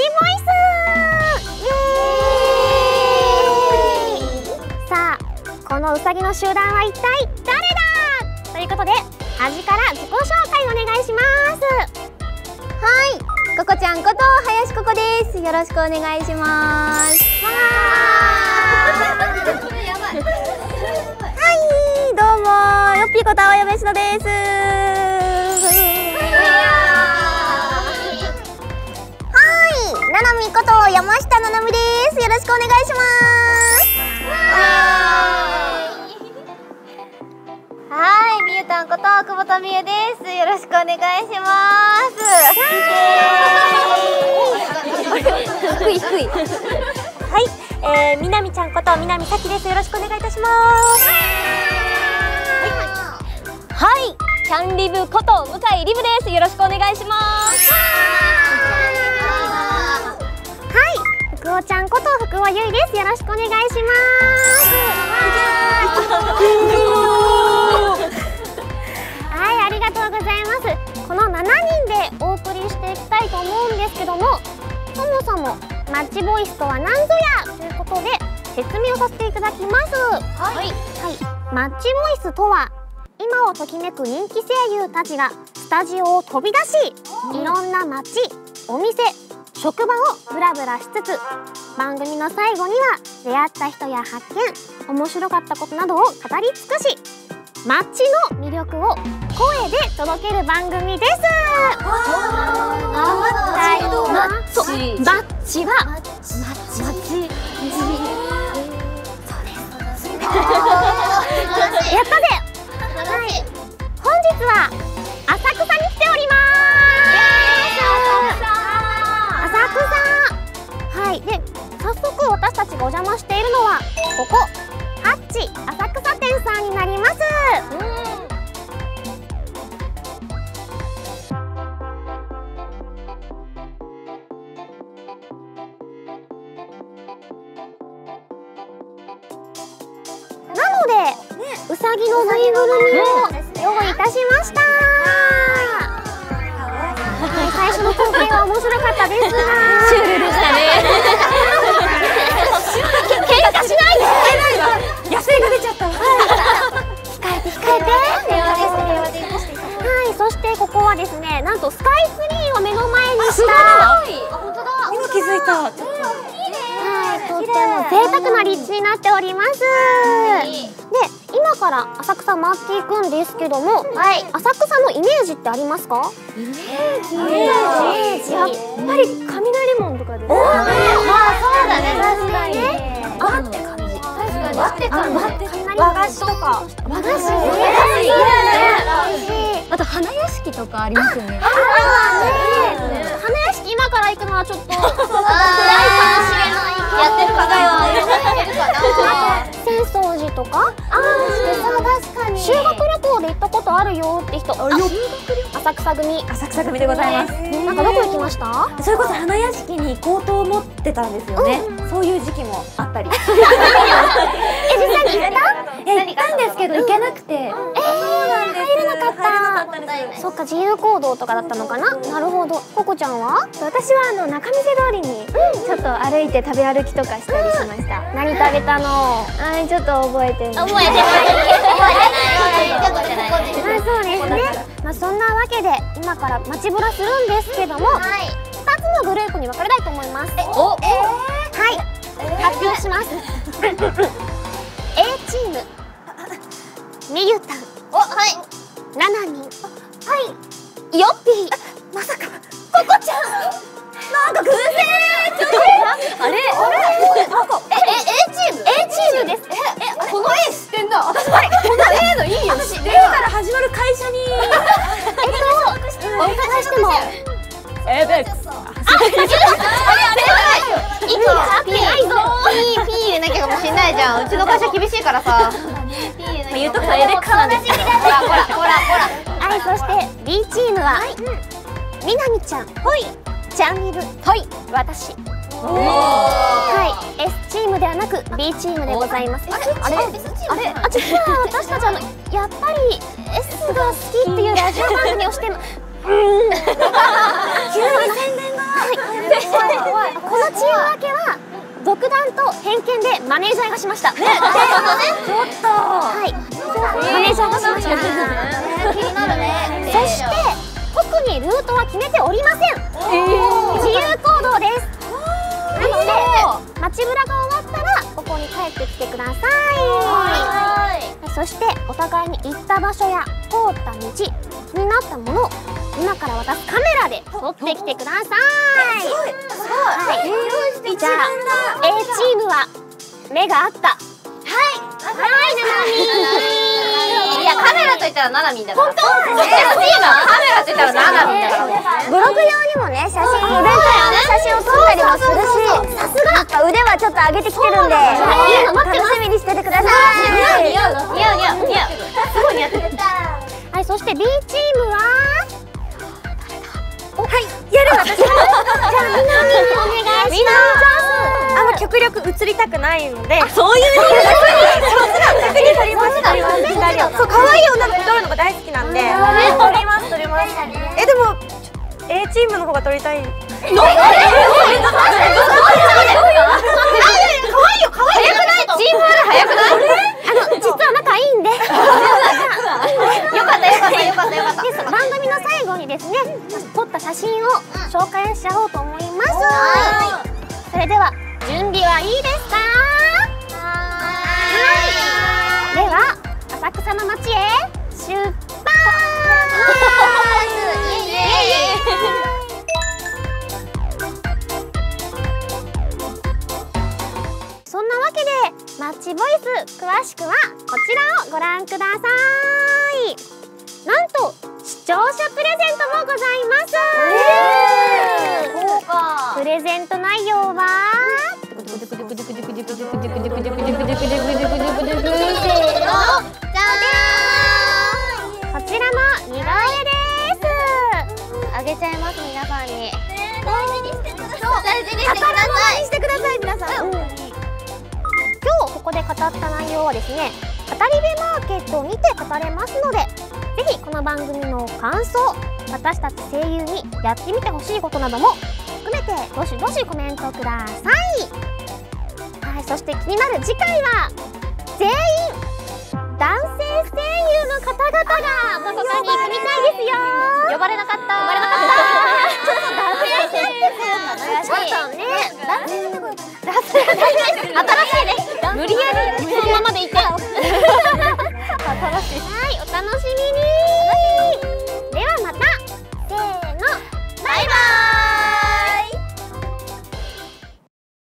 チボイス。さあ、このうさぎの集団は一体誰だということで、味から自己紹介お願いします。はい、ココちゃんこと林ココです。よろしくお願いします。はい、どうもよっぴこと青山しのです。ななみこと山下ななみです。よろしくお願いします。はい、みゆたんこと久保田みゆです。よろしくお願いします。低い低い。はい、みなみちゃんことみなみさきです。よろしくお願いいたします。はい、キャンリブこと向井リブです。よろしくお願いします。ふくおちゃんことふくおゆいです。よろしくお願いします。はい、ありがとうございます。この7人でお送りしていきたいと思うんですけども、そもそもマッチボイスとは何ぞやということで説明をさせていただきます。はい、マッチボイスとは今をときめく人気声優たちがスタジオを飛び出し、いろんな街、お店、職場をブラブラしつつ、番組の最後には出会った人や発見、面白かったことなどを語り尽くし、街の魅力を声で届ける番組です。マッチはやったぜ。本日は浅草に来ております。はい、で早速私たちがお邪魔しているのはここハッチ浅草店さんになります。なので、うさぎのぬいぐるみを用意いたしました。最初の今回は面白かったですが、シュールでしたね。喧嘩しないで。野生が出ちゃった。控えて控えて。はい、そしてここはですね、なんとスカイツリーを目の前にした。本当だ。今気づいた。はい、とっても贅沢な立地になっております。で、今から浅草回っていくんですけども、浅草のイメージってありますか？イメージ。やっぱり雷門とかです。あと花屋敷とかありますよね。花屋敷今から行くのはちょっと暗いかもしれない。やってるかな。浅草寺とか。確かに。修学旅行で行ったことあるよって人。浅草組でございます。なんかどこ行きました？それこそ花屋敷に行こうと思ってたんですよね。そういう時期もあったり。実際に行ったんですけど行けなくて。入れなかった。そっか、自由行動とかだったのかな。なるほど。ココちゃんは？私は仲見世通りにちょっと歩いて食べ歩きとかしたりしました。何食べたの？ちょっと覚えてない。覚えてない。そうですね。そんなわけで今から街ぶらするんですけども、2つのグループに分かれたいと思います。はい、発表します。A チームみゆたん、ななみん、よっぴー、まさかココちゃん、なんか偶然。A チーム、です。この A 知ってんな。この A の意味を知ってるから始まる会社にお伺いしてもエーベックス。息が合ってないぞ。ピー入れなきゃかもしれないじゃん。うちの会社厳しいからさ。言うとこエーベックスなんですよ。ほら。はい、そして B チームはみなみちゃん、ちゃんみぶ、私。はい、S チームではなく B チームでございます。あれ、実は私たちやっぱり S が好きっていうラジオ番組をして。急に宣伝が。このチーム分けは独断と偏見でマネージャーがしました。ね、ちょっと。はい。マネージャーがしました。気になるね。そして特にルートは決めておりません。自由行動です。なので街ブラが終わったらここに帰ってきてください。そしてお互いに行った場所や通った道になったものを今から私カメラで撮ってきてください。じゃあ A チームは目が合った。はい、ななみ。いや、カメラといったらななみだから。本当？そしてチームはカメラといったらななみだから。ブログ用にもね、写真、イベント用の写真を撮ったりもするし、さすが腕はちょっと上げてきてるんで楽しみにしててください。似合う似合う似合う。すごい似合ってる。はい、そして B チームはやる。私じゃあみんなお願いします。極力映りたくないので、そういう理由で撮ります。可愛い女の子撮るのが大好きなんで撮ります。でも A チームの方が撮りたい。実は仲いいんで。よかった。番組の最後にですね、撮った写真を紹介しちゃおうと思います。それでは準備はいいですか？では浅草の街へ出発。そんなわけで、マッチボイス詳しくはこちらをご覧ください。なんと視聴者プレゼントもございます。プレゼント内容はこちらの似顔絵です。あげちゃいます、皆さんに。大事にしてください、皆さん。今日ここで語った内容はですね、語り部マーケットにて語れますので、ぜひこの番組の感想、私たち声優にやってみてほしいことなども含めてどしどしコメントください。はい、そして気になる次回は全員男性声優の方々がどこかに行くみたいですよ。呼ばれなかった。ちょっと男性声優かな。ちょっとね、男性のところ。新しいです。無理やりそのままでいた。新しい。はい、お楽しみに。